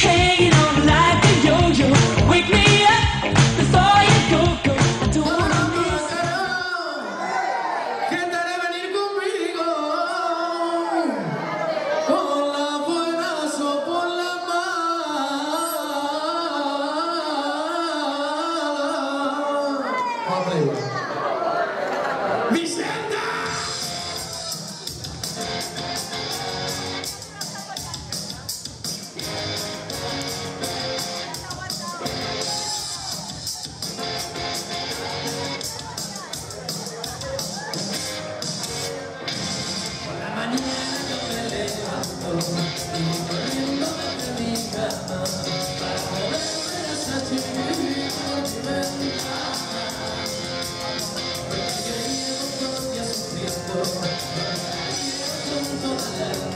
Hey.